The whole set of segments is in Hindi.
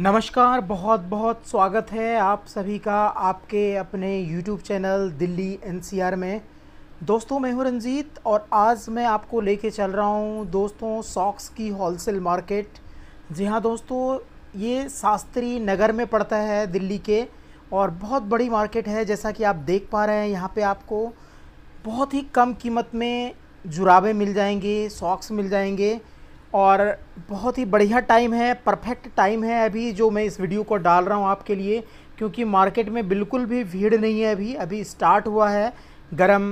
नमस्कार, बहुत बहुत स्वागत है आप सभी का आपके अपने YouTube चैनल दिल्ली NCR में। दोस्तों, मैं हूँ रंजीत और आज मैं आपको लेके चल रहा हूँ दोस्तों सॉक्स की होलसेल मार्केट। जी हाँ दोस्तों, ये शास्त्री नगर में पड़ता है दिल्ली के और बहुत बड़ी मार्केट है। जैसा कि आप देख पा रहे हैं, यहाँ पे आपको बहुत ही कम कीमत में जुराबे मिल जाएंगे, सॉक्स मिल जाएंगे और बहुत ही बढ़िया टाइम है, परफेक्ट टाइम है अभी जो मैं इस वीडियो को डाल रहा हूँ आपके लिए, क्योंकि मार्केट में बिल्कुल भी भीड़ नहीं है। अभी स्टार्ट हुआ है। गरम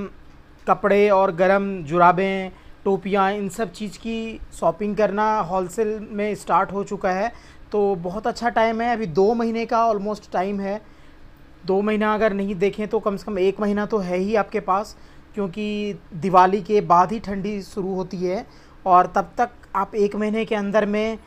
कपड़े और गरम जुराबें, टोपियाँ, इन सब चीज़ की शॉपिंग करना होलसेल में स्टार्ट हो चुका है, तो बहुत अच्छा टाइम है। अभी 2 महीने का ऑलमोस्ट टाइम है। 2 महीना अगर नहीं देखें तो कम से कम 1 महीना तो है ही आपके पास, क्योंकि दिवाली के बाद ही ठंडी शुरू होती है और तब तक आप 1 महीने के अंदर में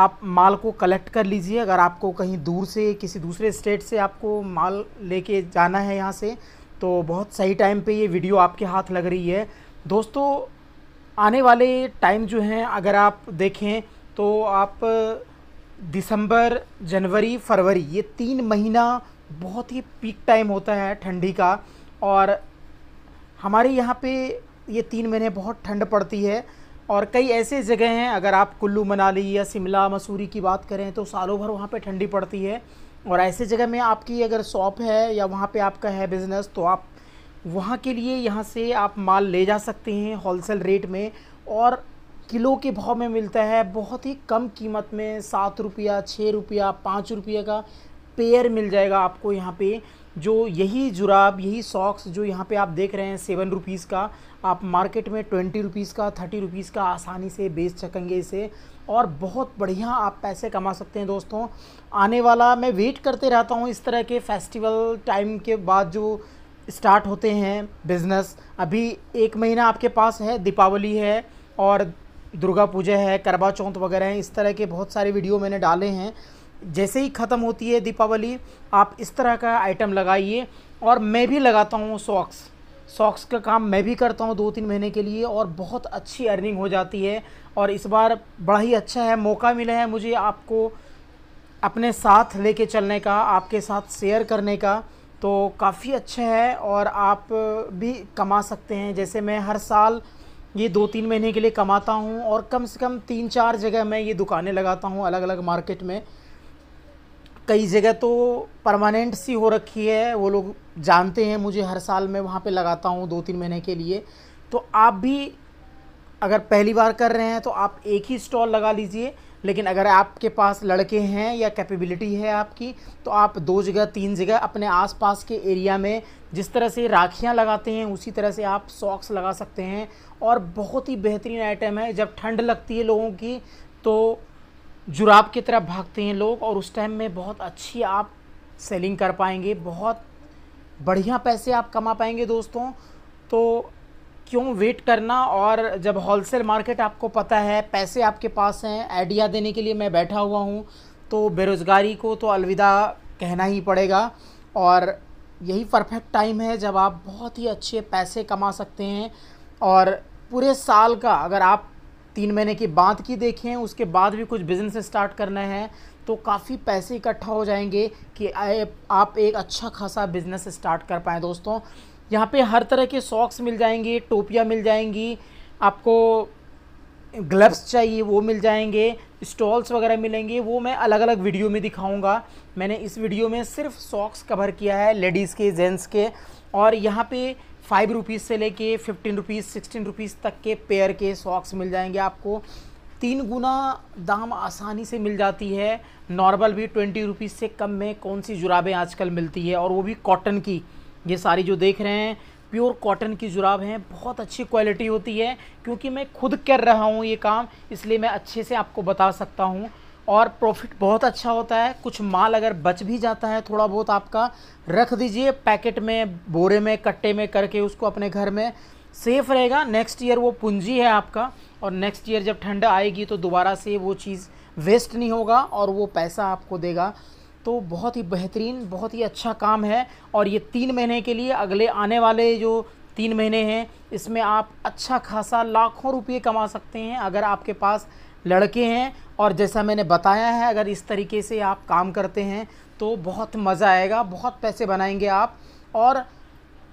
आप माल को कलेक्ट कर लीजिए। अगर आपको कहीं दूर से, किसी दूसरे स्टेट से आपको माल लेके जाना है यहाँ से, तो बहुत सही टाइम पे ये वीडियो आपके हाथ लग रही है। दोस्तों, आने वाले टाइम जो हैं, अगर आप देखें तो आप दिसंबर, जनवरी, फरवरी, ये 3 महीना बहुत ही पीक टाइम होता है ठंडी का। और हमारे यहाँ पे ये 3 महीने बहुत ठंड पड़ती है और कई ऐसे जगह हैं, अगर आप कुल्लू मनाली या शिमला मसूरी की बात करें तो सालों भर वहाँ पे ठंडी पड़ती है। और ऐसे जगह में आपकी अगर शॉप है या वहाँ पे आपका है बिज़नेस, तो आप वहाँ के लिए यहाँ से आप माल ले जा सकते हैं होलसेल रेट में और किलो के भाव में मिलता है। बहुत ही कम कीमत में 7 रुपया, 6 रुपया, 5 रुपये का पेयर मिल जाएगा आपको यहाँ पे। जो यही जुराब, यही सॉक्स जो यहाँ पे आप देख रहे हैं 7 रुपीज़ का, आप मार्केट में 20 रुपीज़ का, 30 रुपीज़ का आसानी से बेच सकेंगे इसे और बहुत बढ़िया आप पैसे कमा सकते हैं। दोस्तों, आने वाला, मैं वेट करते रहता हूँ इस तरह के फेस्टिवल टाइम के बाद जो स्टार्ट होते हैं बिज़नेस। अभी 1 महीना आपके पास है, दीपावली है और दुर्गा पूजा है, करवा चौथ वगैरह है, इस तरह के बहुत सारे वीडियो मैंने डाले हैं। जैसे ही ख़त्म होती है दीपावली, आप इस तरह का आइटम लगाइए। और मैं भी लगाता हूँ सॉक्स का काम मैं भी करता हूँ 2-3 महीने के लिए और बहुत अच्छी अर्निंग हो जाती है। और इस बार बड़ा ही अच्छा है, मौका मिला है मुझे आपको अपने साथ लेके चलने का, आपके साथ शेयर करने का, तो काफ़ी अच्छा है और आप भी कमा सकते हैं। जैसे मैं हर साल ये 2-3 महीने के लिए कमाता हूँ और कम से कम 3-4 जगह मैं ये दुकानें लगाता हूँ अलग अलग मार्केट में। कई जगह तो परमानेंट सी हो रखी है, वो लोग जानते हैं मुझे, हर साल मैं वहाँ पे लगाता हूँ 2-3 महीने के लिए। तो आप भी अगर पहली बार कर रहे हैं तो आप एक ही स्टॉल लगा लीजिए, लेकिन अगर आपके पास लड़के हैं या कैपेबिलिटी है आपकी, तो आप 2 जगह 3 जगह अपने आसपास के एरिया में, जिस तरह से राखियाँ लगाते हैं उसी तरह से आप सॉक्स लगा सकते हैं और बहुत ही बेहतरीन आइटम है। जब ठंड लगती है लोगों की तो जुराब की तरफ भागते हैं लोग और उस टाइम में बहुत अच्छी आप सेलिंग कर पाएंगे, बहुत बढ़िया पैसे आप कमा पाएंगे। दोस्तों, तो क्यों वेट करना, और जब होलसेल मार्केट आपको पता है, पैसे आपके पास हैं, आइडिया देने के लिए मैं बैठा हुआ हूं, तो बेरोज़गारी को तो अलविदा कहना ही पड़ेगा। और यही परफेक्ट टाइम है जब आप बहुत ही अच्छे पैसे कमा सकते हैं। और पूरे साल का, अगर आप 3 महीने की बात की देखें, उसके बाद भी कुछ बिज़नेस स्टार्ट करना है तो काफ़ी पैसे इकट्ठा हो जाएंगे कि आप एक अच्छा खासा बिज़नेस स्टार्ट कर पाएँ। दोस्तों, यहाँ पे हर तरह के सॉक्स मिल जाएंगे, टोपियाँ मिल जाएंगी, आपको ग्लव्स चाहिए वो मिल जाएंगे, स्टॉल्स वगैरह मिलेंगे, वो मैं अलग अलग वीडियो में दिखाऊंगा। मैंने इस वीडियो में सिर्फ सॉक्स कवर किया है, लेडीज़ के, जेंट्स के। और यहाँ पे 5 रुपीज़ से लेके 15 रुपीज़, 16 रुपीज़ तक के पेयर के सॉक्स मिल जाएंगे आपको। 3 गुना दाम आसानी से मिल जाती है। नॉर्मल भी 20 रुपीज़ से कम में कौन सी जुराबें आजकल मिलती है, और वो भी कॉटन की। ये सारी जो देख रहे हैं प्योर कॉटन की जुराब हैं, बहुत अच्छी क्वालिटी होती है। क्योंकि मैं खुद कर रहा हूँ ये काम, इसलिए मैं अच्छे से आपको बता सकता हूँ और प्रॉफिट बहुत अच्छा होता है। कुछ माल अगर बच भी जाता है थोड़ा बहुत आपका, रख दीजिए पैकेट में, बोरे में, कट्टे में करके उसको अपने घर में, सेफ़ रहेगा। नेक्स्ट ईयर वो पूंजी है आपका और नेक्स्ट ईयर जब ठंड आएगी तो दोबारा से वो चीज़ वेस्ट नहीं होगा और वो पैसा आपको देगा। तो बहुत ही बेहतरीन, बहुत ही अच्छा काम है। और ये 3 महीने के लिए, अगले आने वाले जो 3 महीने हैं, इसमें आप अच्छा खासा लाखों रुपये कमा सकते हैं अगर आपके पास लड़के हैं। और जैसा मैंने बताया है, अगर इस तरीके से आप काम करते हैं तो बहुत मज़ा आएगा, बहुत पैसे बनाएंगे आप। और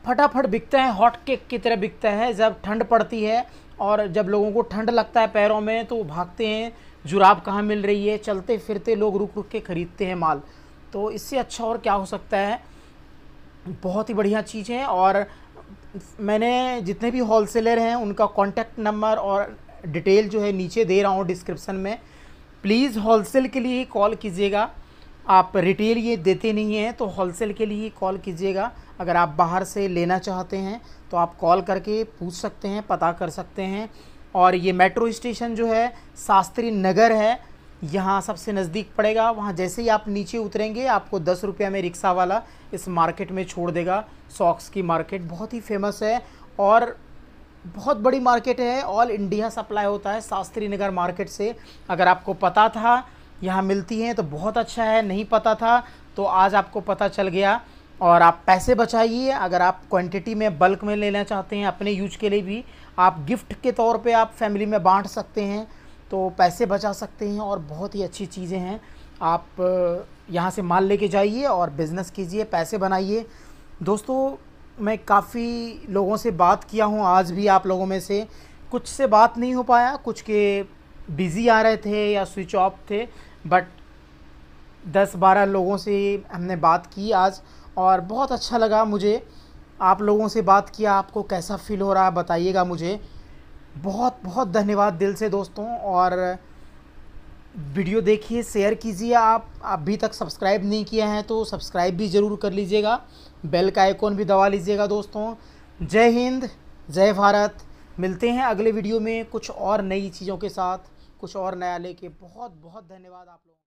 फटाफट बिकता है, हॉट केक की तरह बिकता है। जब ठंड पड़ती है और जब लोगों को ठंड लगता है पैरों में तो भागते हैं, जुराब कहाँ मिल रही है, चलते फिरते लोग रुक रुक के ख़रीदते हैं माल। तो इससे अच्छा और क्या हो सकता है, बहुत ही बढ़िया चीज़ है। और मैंने जितने भी होलसेलर हैं उनका कॉन्टैक्ट नंबर और डिटेल जो है नीचे दे रहा हूँ डिस्क्रिप्शन में। प्लीज़ होलसेल के लिए कॉल कीजिएगा, आप रिटेल ये देते नहीं हैं तो होलसेल के लिए कॉल कीजिएगा। अगर आप बाहर से लेना चाहते हैं तो आप कॉल करके पूछ सकते हैं, पता कर सकते हैं। और ये मेट्रो स्टेशन जो है शास्त्री नगर है, यहाँ सबसे नज़दीक पड़ेगा। वहाँ जैसे ही आप नीचे उतरेंगे आपको 10 रुपया में रिक्शा वाला इस मार्केट में छोड़ देगा। सॉक्स की मार्केट बहुत ही फेमस है और बहुत बड़ी मार्केट है। ऑल इंडिया सप्लाई होता है शास्त्री नगर मार्केट से। अगर आपको पता था यहाँ मिलती हैं तो बहुत अच्छा है, नहीं पता था तो आज आपको पता चल गया। और आप पैसे बचाइए, अगर आप क्वांटिटी में बल्क में लेना चाहते हैं अपने यूज के लिए भी, आप गिफ्ट के तौर पे आप फैमिली में बांट सकते हैं तो पैसे बचा सकते हैं। और बहुत ही अच्छी चीज़ें हैं, आप यहाँ से माल लेके जाइए और बिज़नेस कीजिए, पैसे बनाइए। दोस्तों मैं काफ़ी लोगों से बात किया हूँ आज भी, आप लोगों में से कुछ से बात नहीं हो पाया, कुछ के बिज़ी आ रहे थे या स्विच ऑफ थे, बट 10-12 लोगों से हमने बात की आज और बहुत अच्छा लगा मुझे आप लोगों से बात किया। आपको कैसा फील हो रहा है बताइएगा मुझे। बहुत बहुत धन्यवाद दिल से दोस्तों। और वीडियो देखिए, शेयर कीजिए। आप अभी तक सब्सक्राइब नहीं किया है तो सब्सक्राइब भी ज़रूर कर लीजिएगा, बेल का आइकॉन भी दबा लीजिएगा दोस्तों। जय हिंद, जय भारत। मिलते हैं अगले वीडियो में कुछ और नई चीज़ों के साथ, कुछ और नया लेके। बहुत बहुत धन्यवाद आप लोगों।